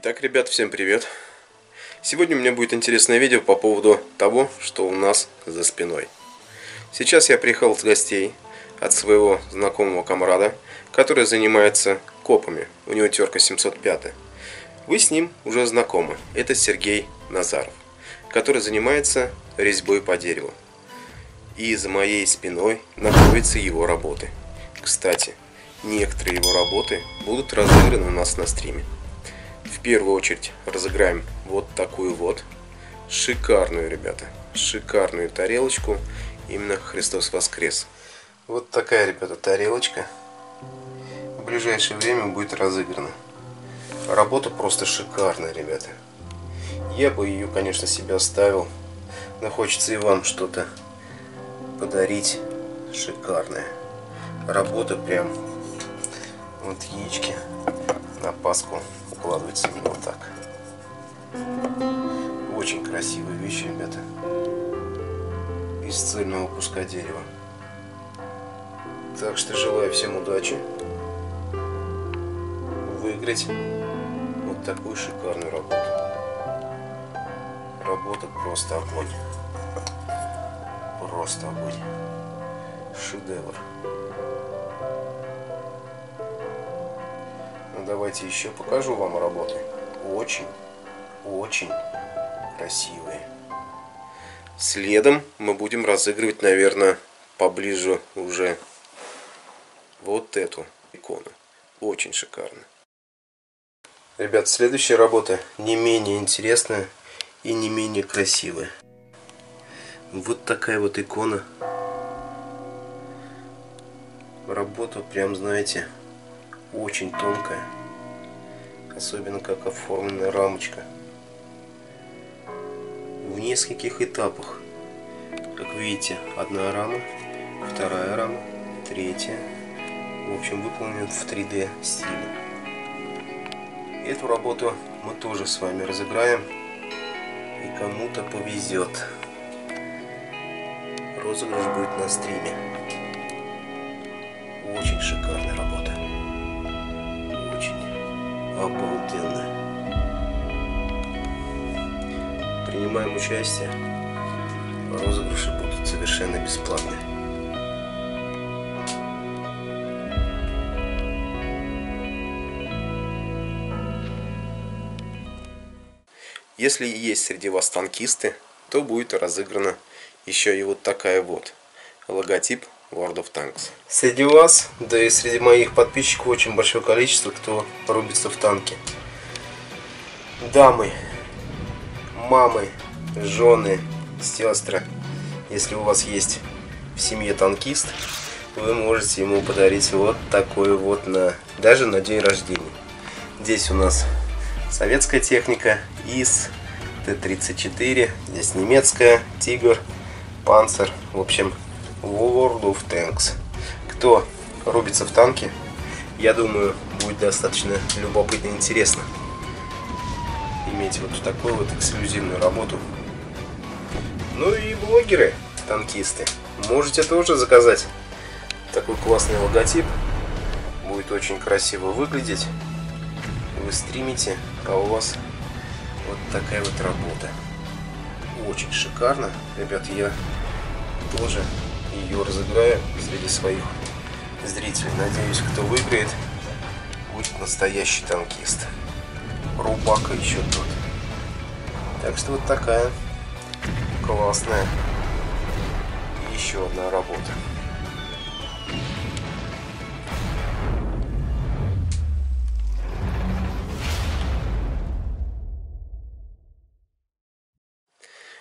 Итак, ребят, всем привет! Сегодня у меня будет интересное видео по поводу того, что у нас за спиной. Сейчас я приехал с гостей от своего знакомого комрада, который занимается копами. У него терка 705. Вы с ним уже знакомы. Это Сергей Назаров, который занимается резьбой по дереву. И за моей спиной находятся его работы. Кстати, некоторые его работы будут разыграны у нас на стриме. В первую очередь разыграем вот такую вот шикарную, ребята, шикарную тарелочку. Именно Христос воскрес. Вот такая, ребята, тарелочка. В ближайшее время будет разыграна. Работа просто шикарная, ребята. Я бы ее, конечно, себе оставил. Но хочется и вам что-то подарить шикарное. Работа прям вот яички на Пасху. Укладывается именно вот так. Очень красивые вещи, ребята. Из цельного куска дерева. Так что желаю всем удачи. Выиграть вот такую шикарную работу. Работа просто огонь. Просто огонь. Шедевр. Давайте еще покажу вам работы. Очень красивые. Следом мы будем разыгрывать, наверное, поближе уже вот эту икону. Очень шикарно. Ребят, следующая работа не менее интересная и не менее красивая. Вот такая вот икона. Работа прям, знаете, очень тонкая. Особенно как оформленная рамочка. В нескольких этапах. Как видите, одна рама, вторая рама, третья. В общем, выполнен в 3D стиле. Эту работу мы тоже с вами разыграем. И кому-то повезет. Розыгрыш будет на стриме. Очень шикарная работа. Очень обалденная. Принимаем участие. Розыгрыши будут совершенно бесплатны. Если есть среди вас танкисты, то будет разыграна еще и вот такая вот. Логотип World of Tanks. Среди вас, да и среди моих подписчиков очень большое количество, кто рубится в танки. Дамы. Мамы, жены, сестры, если у вас есть в семье танкист, вы можете ему подарить вот такой вот, даже на день рождения. Здесь у нас советская техника, ИС, Т-34, здесь немецкая, Тигр, Панцер, в общем, World of Tanks. Кто рубится в танки, я думаю, будет достаточно любопытно и интересно. Иметь вот такую вот эксклюзивную работу. Ну и блогеры, танкисты, можете тоже заказать такой классный логотип. Будет очень красиво выглядеть. Вы стримите, а у вас вот такая вот работа. Очень шикарно. Ребят, я тоже ее разыграю среди своих зрителей. Надеюсь, кто выиграет, будет настоящий танкист. Рубака еще тут. Так что вот такая классная еще одна работа.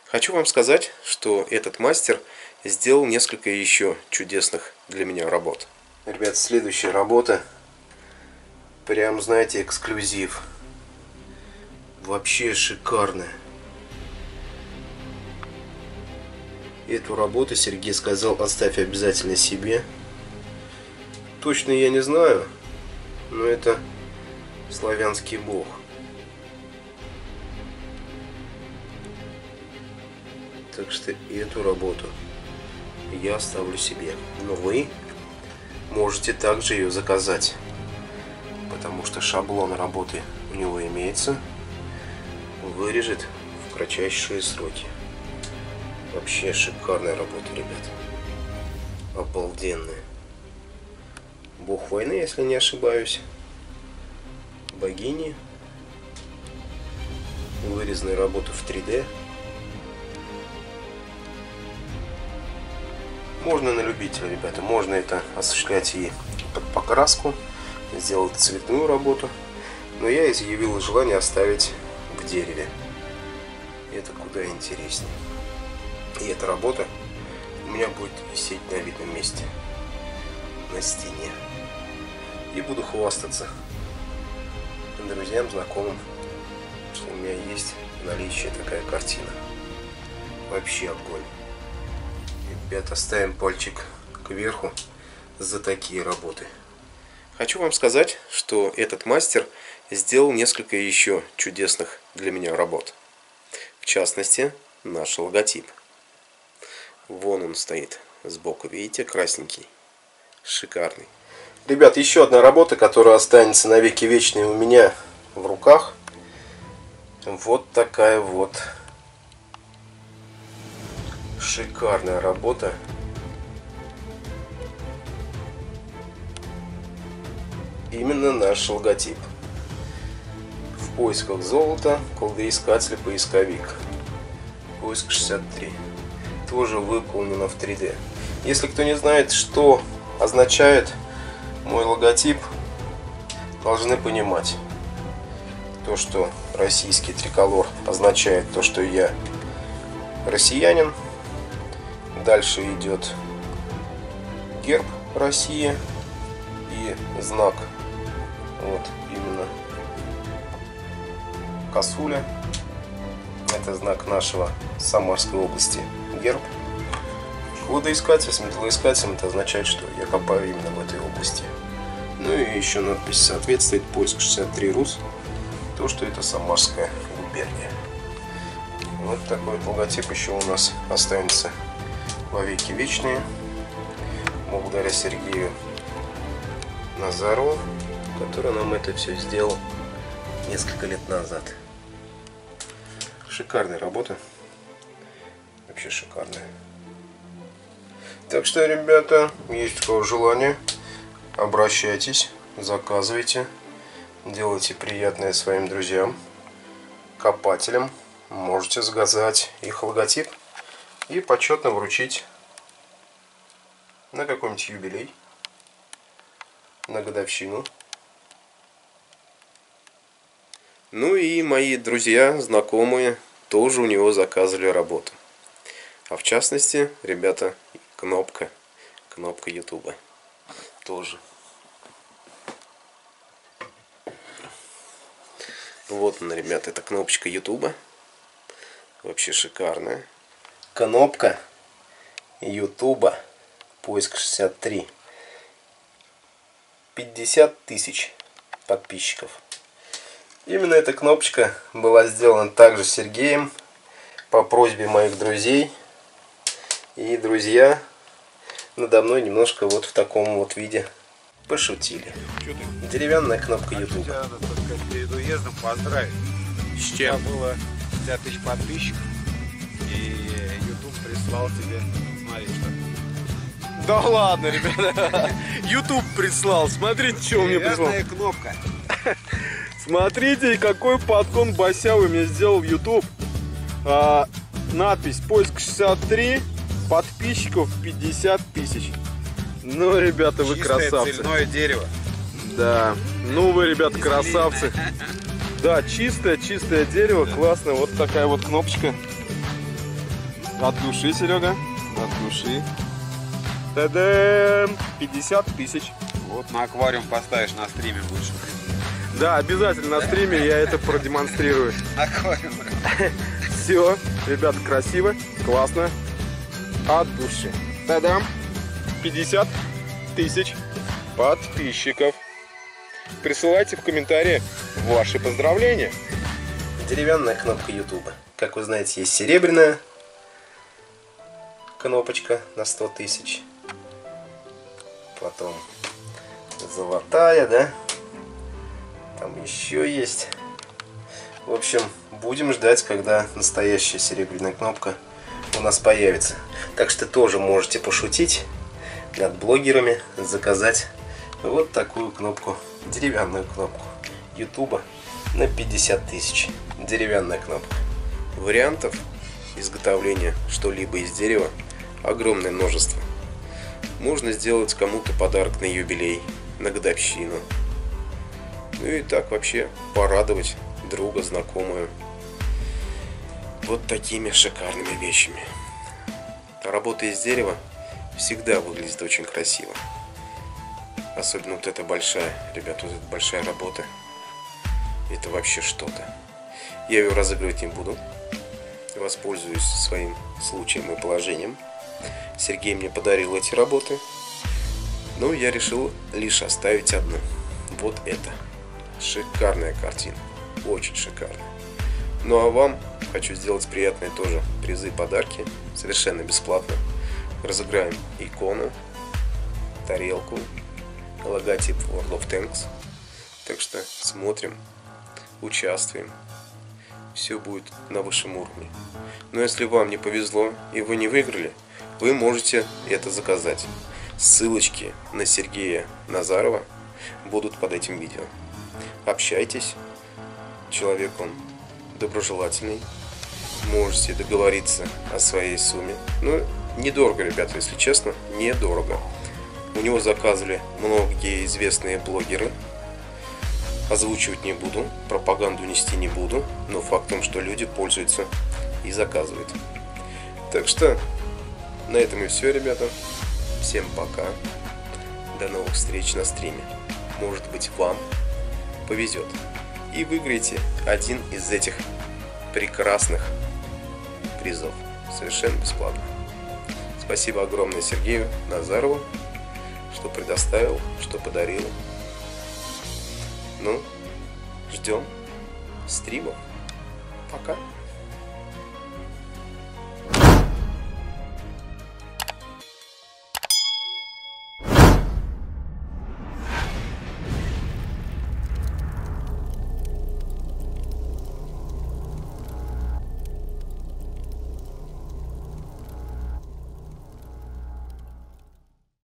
Хочу вам сказать, что этот мастер сделал несколько еще чудесных для меня работ. Ребят, следующая работа прям, знаете, эксклюзив. Вообще шикарная. Эту работу Сергей сказал, оставь обязательно себе. Точно я не знаю, но это славянский бог. Так что эту работу я оставлю себе. Но вы можете также ее заказать, потому что шаблон работы у него имеется, вырежет в кратчайшие сроки. Вообще шикарная работа, ребят. Обалденная. Бог войны, если не ошибаюсь. Богини. Вырезанная работа в 3D. Можно на любителя, ребята. Можно это осуществлять и под покраску. Сделать цветную работу. Но я изъявил желание оставить в дереве. Это куда интереснее. И эта работа у меня будет висеть на видном месте. На стене. И буду хвастаться друзьям, знакомым, что у меня есть в наличии такая картина. Вообще огонь. Ребята, ставим пальчик кверху за такие работы. Хочу вам сказать, что этот мастер сделал несколько еще чудесных для меня работ. В частности, наш логотип. Вон он стоит сбоку, видите, красненький. Шикарный. Ребят, еще одна работа, которая останется навеки вечной у меня в руках. Вот такая вот шикарная работа. Именно наш логотип. В поисках золота, кладоискатель, поисковик. Поиск 63. Тоже выполнено в 3D. Если кто не знает, что означает мой логотип, должны понимать. То, что российский триколор, означает то, что я россиянин. Дальше идет герб России и знак, вот именно косуля, это знак нашего Самарской области, герб. Кладоискатель с металлоискателем, это означает, что я копаю именно в этой области. Ну и еще надпись соответствует, поиск 63 РУС, то, что это Самарская губерния. Вот такой вот логотип еще у нас останется во веки вечные, благодаря Сергею Назарову, который нам это все сделал несколько лет назад. Шикарная работа, вообще шикарная. Так что, ребята, есть такое желание, обращайтесь, заказывайте, делайте приятное своим друзьям, копателям. Можете заказать их логотип и почетно вручить на какой-нибудь юбилей, на годовщину. Ну и мои друзья, знакомые тоже у него заказывали работу. А в частности, ребята, кнопка YouTube тоже. Вот она, ребята, это кнопочка YouTube. Вообще шикарная. Кнопка YouTube. Поиск 63. 50 тысяч подписчиков. Именно эта кнопочка была сделана также Сергеем по просьбе моих друзей. И друзья надо мной немножко вот в таком вот виде пошутили. Деревянная кнопка YouTube. Перед уездом поздравить. С чем? У тебя было 50 тысяч подписчиков. И YouTube прислал тебе. Смотри, что. Да ладно, ребята. YouTube прислал. Смотрите, что он мне прислал. Деревянная кнопка. Смотрите, какой подгон босявый мне сделал YouTube. Надпись «Поиск 63». Подписчиков 50 тысяч. Ну, ребята, вы красавцы. Чистое цельное дерево. Да. Ну, вы, ребята, красавцы. Да, чистое дерево. Да. Классно. Вот такая вот кнопочка. От души, Серега. От души. Та-дам! 50 тысяч. Вот на аквариум поставишь, на стриме будешь. Да, обязательно на стриме я это продемонстрирую. Аквариум. Все. Ребята, красиво. Классно. От души. Та-дам! 50 тысяч подписчиков. Присылайте в комментарии ваши поздравления. Деревянная кнопка YouTube. Как вы знаете, есть серебряная кнопочка на 100 тысяч. Потом золотая, да? Там еще есть В общем, будем ждать, когда настоящая серебряная кнопка у нас появится. Так что тоже можете пошутить над блогерами, заказать вот такую кнопку, деревянную кнопку YouTube на 50 000. Деревянная кнопка. Вариантов изготовления что-либо из дерева огромное множество. Можно сделать кому-то подарок на юбилей, на годовщину. Ну и так вообще порадовать друга, знакомую. Вот такими шикарными вещами. Работа из дерева всегда выглядит очень красиво. Особенно вот эта большая, ребята, вот эта большая работа. Это вообще что-то. Я ее разыгрывать не буду. Воспользуюсь своим случаем и положением. Сергей мне подарил эти работы. Но я решил лишь оставить одну. Вот это. Шикарная картина. Очень шикарная. Ну а вам хочу сделать приятные тоже призы и подарки. Совершенно бесплатно. Разыграем икону, тарелку, логотип World of Tanks. Так что смотрим, участвуем. Все будет на высшем уровне. Но если вам не повезло и вы не выиграли, вы можете это заказать. Ссылочки на Сергея Назарова будут под этим видео. Общайтесь. Человек он доброжелательный. Можете договориться о своей сумме. Ну, недорого, ребята, если честно, недорого. У него заказывали многие известные блогеры. Озвучивать не буду, пропаганду нести не буду, но фактом, что люди пользуются и заказывают. Так что на этом и все, ребята. Всем пока. До новых встреч на стриме. Может быть, вам повезет. И выиграете один из этих прекрасных призов. Совершенно бесплатно. Спасибо огромное Сергею Назарову, что предоставил, что подарил. Ну, ждем стримов. Пока.